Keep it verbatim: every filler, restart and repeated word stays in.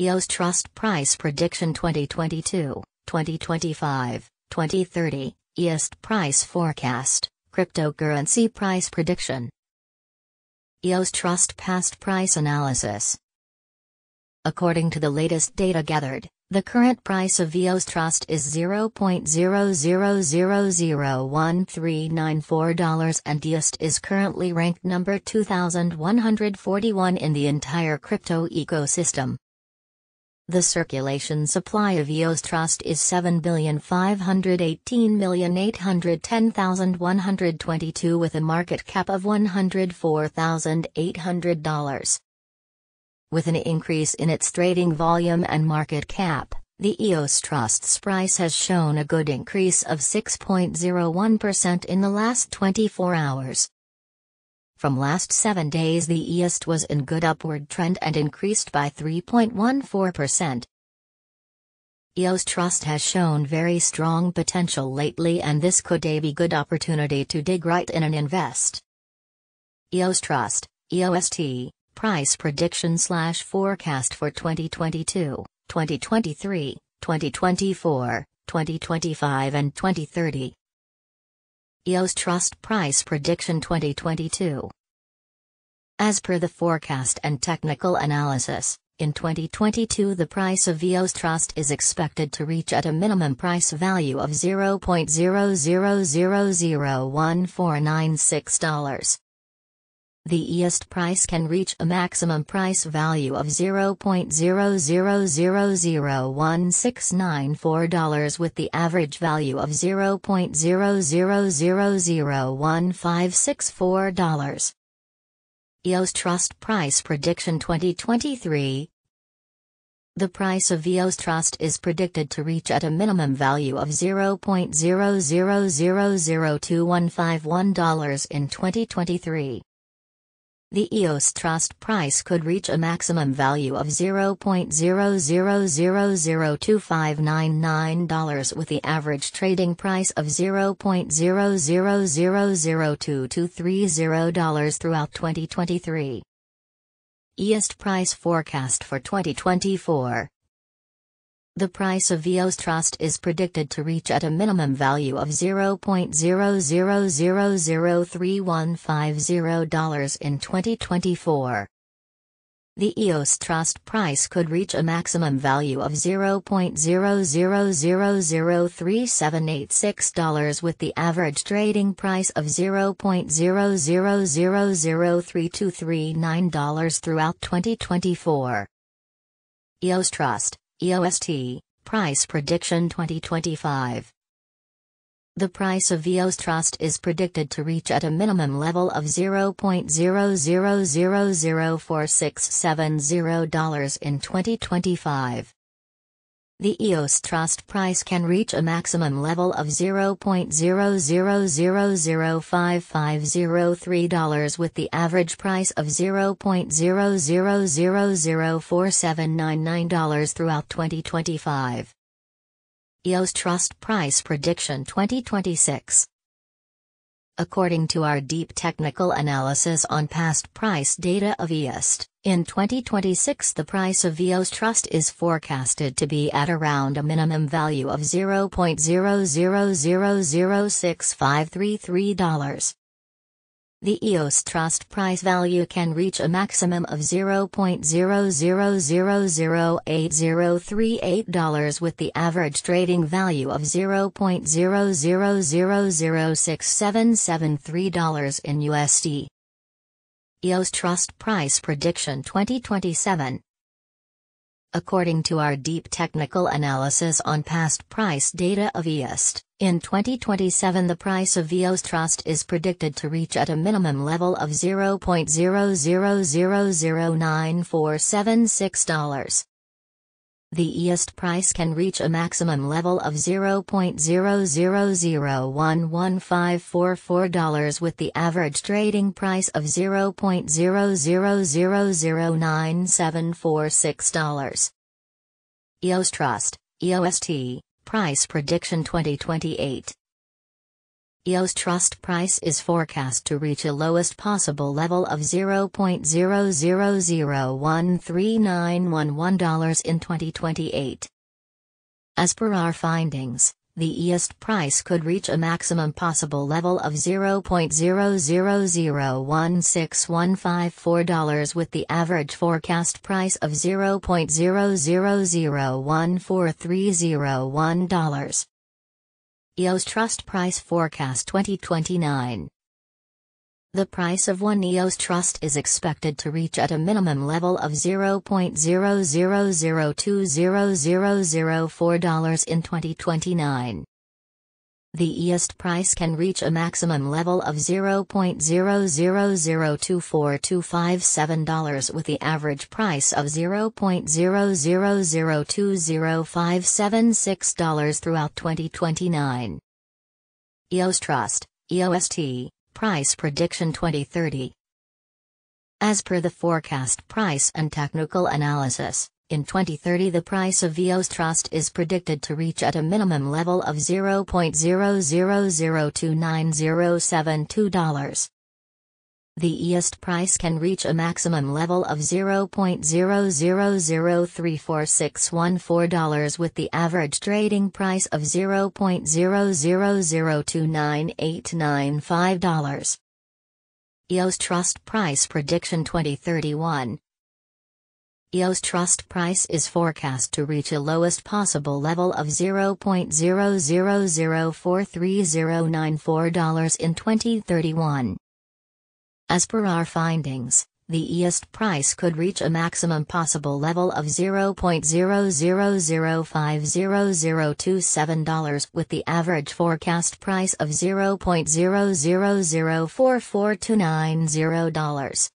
E O S Trust Price Prediction twenty twenty-two, twenty twenty-five, twenty thirty, E O S Price Forecast, Cryptocurrency Price Prediction. E O S Trust Past Price Analysis. According to the latest data gathered, the current price of E O S Trust is zero point zero zero zero zero one three nine four dollars and E O S is currently ranked number two thousand one hundred forty-one in the entire crypto ecosystem. The circulation supply of E O S Trust is seven billion five hundred eighteen million eight hundred ten thousand one hundred twenty-two with a market cap of one hundred four thousand eight hundred dollars. With an increase in its trading volume and market cap, the E O S Trust's price has shown a good increase of six point zero one percent in the last twenty-four hours. From last seven days, the E O S was in good upward trend and increased by three point one four percent. E O S Trust has shown very strong potential lately, and this could be a good opportunity to dig right in and invest. E O S Trust, E O S T. Price prediction slash forecast for twenty twenty-two, twenty twenty-three, twenty twenty-four, twenty twenty-five and twenty thirty. E O S Trust Price Prediction twenty twenty-two. As per the forecast and technical analysis, in twenty twenty-two the price of E O S Trust is expected to reach at a minimum price value of zero point zero zero zero zero one four nine six dollars. The E O S price can reach a maximum price value of zero point zero zero zero zero one six nine four dollars with the average value of zero point zero zero zero zero one five six four dollars. E O S Trust Price Prediction twenty twenty-three. The price of E O S Trust is predicted to reach at a minimum value of zero point zero zero zero zero two one five one dollars in twenty twenty-three. The E O S Trust price could reach a maximum value of zero point zero zero zero zero two five nine nine dollars with the average trading price of zero point zero zero zero zero two two three zero dollars throughout twenty twenty-three. E O S price forecast for twenty twenty-four. The price of E O S Trust is predicted to reach at a minimum value of zero point zero zero zero zero three one five zero dollars in twenty twenty-four. The E O S Trust price could reach a maximum value of zero point zero zero zero zero three seven eight six dollars with the average trading price of zero point zero zero zero zero three two three nine dollars throughout twenty twenty-four. E O S Trust, E O S T, Price Prediction twenty twenty-five. The price of E O S Trust is predicted to reach at a minimum level of zero point zero zero zero zero four six seven zero dollars in twenty twenty-five. The E O S Trust price can reach a maximum level of zero point zero zero zero zero five five zero three dollars with the average price of zero point zero zero zero zero four seven nine nine dollars throughout twenty twenty-five. E O S Trust Price Prediction twenty twenty-six. According to our deep technical analysis on past price data of E O S, in twenty twenty-six the price of E O S Trust is forecasted to be at around a minimum value of zero point zero zero zero zero six five three three dollars. The E O S Trust price value can reach a maximum of zero point zero zero zero zero eight zero three eight dollars with the average trading value of zero point zero zero zero zero six seven seven three dollars in U S D. E O S Trust Price Prediction twenty twenty-seven. According to our deep technical analysis on past price data of E O S, in twenty twenty-seven the price of E O S Trust is predicted to reach at a minimum level of zero point zero zero zero zero nine four seven six dollars. The E O S price can reach a maximum level of zero point zero zero zero one one five four four dollars with the average trading price of zero point zero zero zero zero nine seven four six dollars. E O S Trust, E O S T, Price Prediction twenty twenty-eight. E O S Trust price is forecast to reach a lowest possible level of zero point zero zero zero one three nine one one dollars in twenty twenty-eight. As per our findings, the E O S price could reach a maximum possible level of zero point zero zero zero one six one five four dollars with the average forecast price of zero point zero zero zero one four three zero one dollars. E O S Trust Price Forecast twenty twenty-nine. The price of one E O S Trust is expected to reach at a minimum level of zero point zero zero zero two zero zero zero four dollars in twenty twenty-nine. The E O S price can reach a maximum level of zero point zero zero zero two four two five seven dollars with the average price of zero point zero zero zero two zero five seven six dollars throughout twenty twenty-nine. E O S Trust, E O S T. Price Prediction twenty thirty. As per the forecast price and technical analysis, in twenty thirty the price of E O S Trust is predicted to reach at a minimum level of zero point zero zero zero two nine zero seven two dollars. The E O S price can reach a maximum level of zero point zero zero zero three four six one four dollars with the average trading price of zero point zero zero zero two nine eight nine five dollars. E O S Trust Price Prediction twenty thirty-one. E O S Trust price is forecast to reach a lowest possible level of zero point zero zero zero four three zero nine four dollars in twenty thirty-one. As per our findings, the E O S price could reach a maximum possible level of zero point zero zero zero five zero zero two seven dollars with the average forecast price of zero point zero zero zero four four two nine zero dollars.